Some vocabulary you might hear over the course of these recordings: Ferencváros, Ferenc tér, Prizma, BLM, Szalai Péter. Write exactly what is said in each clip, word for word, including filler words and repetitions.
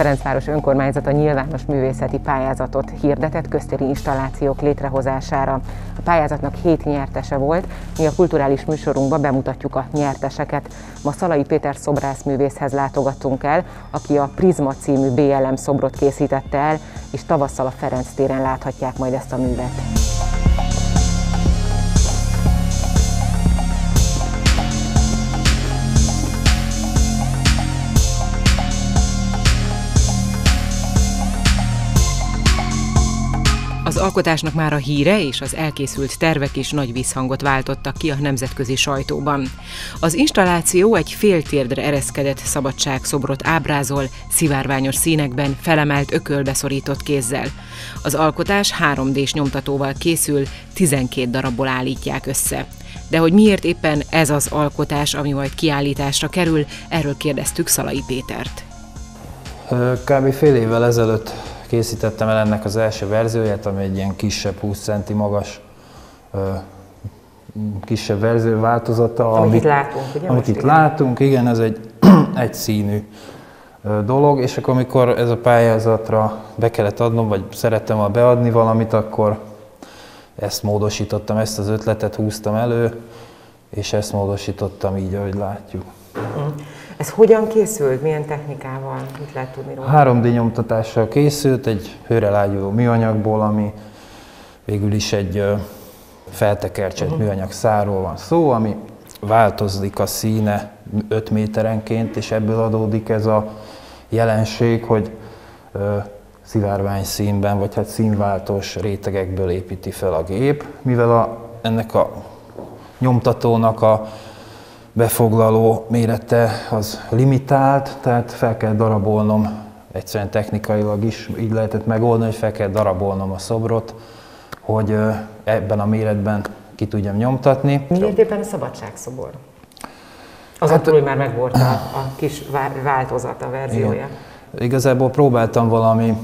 Ferencváros önkormányzata nyilvános művészeti pályázatot hirdetett köztéri installációk létrehozására. A pályázatnak hét nyertese volt, mi a kulturális műsorunkba bemutatjuk a nyerteseket. Ma Szalai Péter szobrászművészhez látogattunk el, aki a Prizma című bé el em szobrot készítette el, és tavasszal a Ferenc téren láthatják majd ezt a művet. Az alkotásnak már a híre és az elkészült tervek is nagy visszhangot váltottak ki a nemzetközi sajtóban. Az installáció egy féltérdre ereszkedett szabadságszobrot ábrázol, szivárványos színekben, felemelt ökölbe szorított kézzel. Az alkotás három dés nyomtatóval készül, tizenkét darabból állítják össze. De hogy miért éppen ez az alkotás, ami majd kiállításra kerül, erről kérdeztük Szalai Pétert. Kb. fél évvel ezelőtt készítettem el ennek az első verzióját, ami egy ilyen kisebb, húsz centi magas, kisebb verzió változata. Amit itt látunk, ugye? Amit itt látunk, igen, ez egy egyszínű dolog, és akkor amikor ez a pályázatra be kellett adnom, vagy szerettem volna beadni valamit, akkor ezt módosítottam, ezt az ötletet húztam elő, és ezt módosítottam így, ahogy látjuk. Ez hogyan készült? Milyen technikával? Mit lehet tudni róla? három dé nyomtatással készült, egy hőre lágyuló műanyagból, ami végül is egy feltekercsett uh-huh. műanyag szárról van szó, ami változik a színe öt méterenként, és ebből adódik ez a jelenség, hogy szivárvány színben, vagy hát színváltós rétegekből építi fel a gép, mivel a, ennek a nyomtatónak a befoglaló mérete az limitált, tehát fel kell darabolnom, egyszerűen technikailag is így lehetett megoldani, hogy fel kell darabolnom a szobrot, hogy ebben a méretben ki tudjam nyomtatni. Miért éppen a szabadságszobor? Azon hát, túl már megvolt a, a kis változat, a verziója. Igen. Igazából próbáltam valami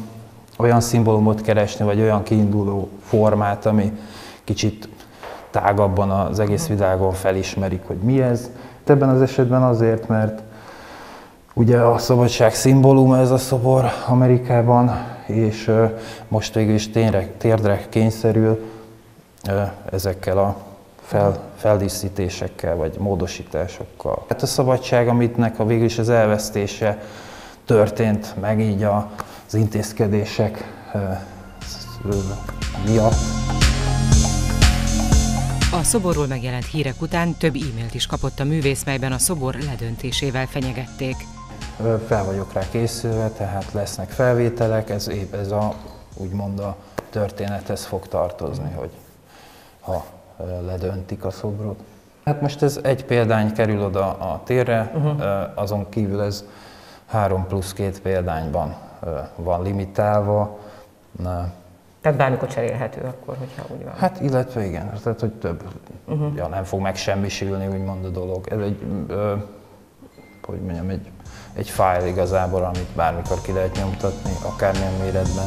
olyan szimbólumot keresni, vagy olyan kiinduló formát, ami kicsit tágabban az egész világon felismerik, hogy mi ez. Ebben az esetben azért, mert ugye a szabadság szimbóluma ez a szobor Amerikában, és most végül is tényre, térdre kényszerül ezekkel a fel, feldíszítésekkel, vagy módosításokkal. Hát a szabadság, amitnek a végül is az elvesztése történt meg így az intézkedések miatt. A szoborról megjelent hírek után több e-mailt is kapott a művész, melyben a szobor ledöntésével fenyegették. Fel vagyok rá készülve, tehát lesznek felvételek, ez, ez a, úgymond a történethez fog tartozni, hogy ha ledöntik a szobrot. Hát most ez egy példány kerül oda a térre, uh-huh. azon kívül ez három plusz két példányban van limitálva. Tehát bármikor cserélhető akkor, hogyha úgy van. Hát illetve igen, tehát hogy több, uh-huh. ja, nem fog megsemmisülni, úgymond a dolog. Ez egy, ö, hogy mondjam, egy, egy fájl igazából, amit bármikor ki lehet nyomtatni, akármilyen méretben.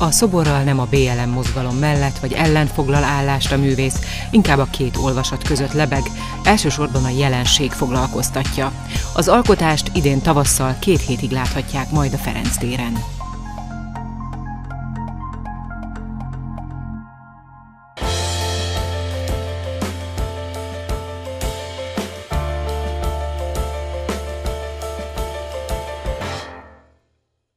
A szoborral nem a bé el em mozgalom mellett vagy ellen foglal állást a művész, inkább a két olvasat között lebeg, elsősorban a jelenség foglalkoztatja. Az alkotást idén tavasszal két hétig láthatják majd a Ferenc téren.